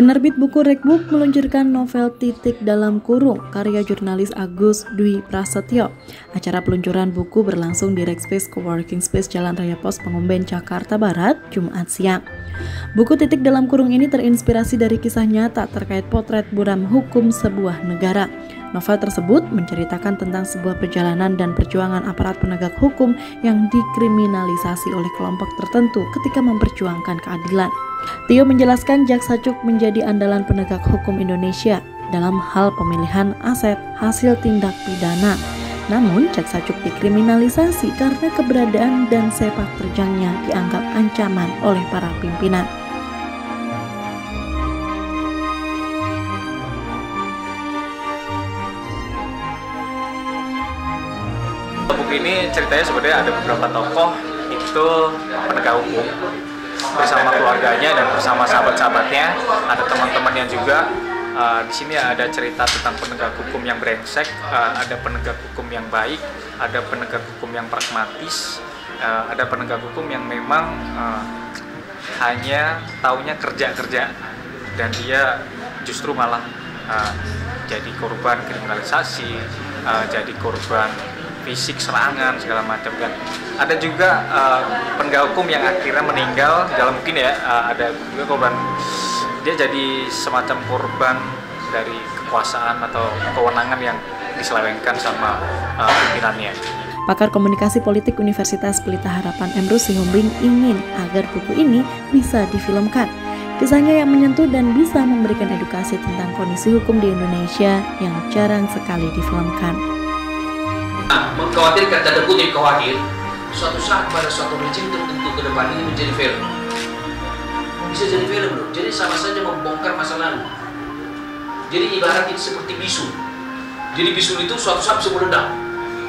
Penerbit buku REQ Book meluncurkan novel Titik Dalam Kurung karya jurnalis Agus Dwi Prasetyo. Acara peluncuran buku berlangsung di REQ Space Coworking Space Jalan Raya Pos Pengumben, Jakarta Barat, Jumat siang. Buku Titik Dalam Kurung ini terinspirasi dari kisah nyata terkait potret buram hukum sebuah negara. Novel tersebut menceritakan tentang sebuah perjalanan dan perjuangan aparat penegak hukum yang dikriminalisasi oleh kelompok tertentu ketika memperjuangkan keadilan. Tio menjelaskan jaksa cuk menjadi andalan penegak hukum Indonesia dalam hal pemilihan aset hasil tindak pidana. Namun, jaksa cuk dikriminalisasi karena keberadaan dan sepak terjangnya dianggap ancaman oleh para pimpinan. Buku ini ceritanya sebenarnya ada beberapa tokoh itu penegak hukum bersama keluarganya dan bersama sahabat-sahabatnya, ada teman-temannya juga. Di sini ada cerita tentang penegak hukum yang brengsek, ada penegak hukum yang baik, ada penegak hukum yang pragmatis, ada penegak hukum yang memang hanya taunya kerja-kerja dan dia justru malah jadi korban kriminalisasi, jadi korban fisik, serangan, segala macam. Dan ada juga penegak hukum yang akhirnya meninggal dalam mungkin ya, ada juga korban, dia jadi semacam korban dari kekuasaan atau kewenangan yang diselewengkan sama pimpinannya. Pakar Komunikasi Politik Universitas Pelita Harapan Emrus Sihombing ingin agar buku ini bisa difilmkan. Kisahnya yang menyentuh dan bisa memberikan edukasi tentang kondisi hukum di Indonesia yang jarang sekali difilmkan. Mengkhawatirkan, tanda kutip khawatir, suatu saat pada suatu rezim tertentu ke depan ini menjadi film. Bisa jadi film loh, jadi sama saja membongkar masa lalu. Jadi ibarat ini seperti bisul. Jadi bisul itu suatu saat bisa meledak.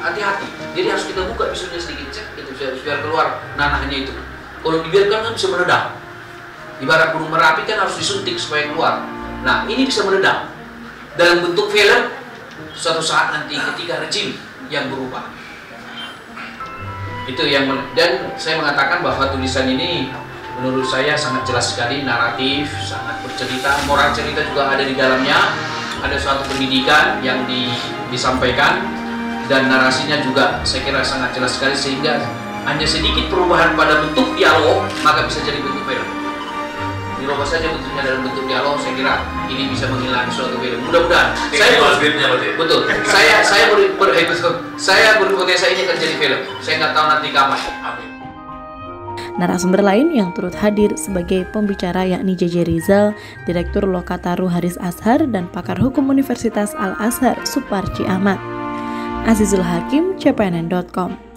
Hati-hati, jadi harus kita buka bisulnya sedikit, cek, itu biar keluar nanahnya itu. Kalau dibiarkan kan bisa meledak. Ibarat burung merapi kan harus disuntik supaya keluar. Nah, ini bisa meledak dalam bentuk film suatu saat nanti ketika rezim yang berubah itu yang, dan saya mengatakan bahwa tulisan ini menurut saya sangat jelas sekali naratif, sangat bercerita, moral cerita juga ada di dalamnya, ada suatu pendidikan yang disampaikan dan narasinya juga saya kira sangat jelas sekali, sehingga hanya sedikit perubahan pada bentuk dialog maka bisa jadi bentuk film. Dirubah saja bentuknya dalam bentuk dialog, saya kira ini bisa menghilang suatu film. Mudah-mudahan. Saya betul. Saya berhipotesa ini akan jadi film. Saya nggak tahu nanti kapan. Amin. Narasumber lain yang turut hadir sebagai pembicara yakni JJ Rizal, Direktur Lokataru Haris Azhar, dan pakar hukum Universitas Al Azhar Suparji Ahmad Azizul Hakim, jpnn.com.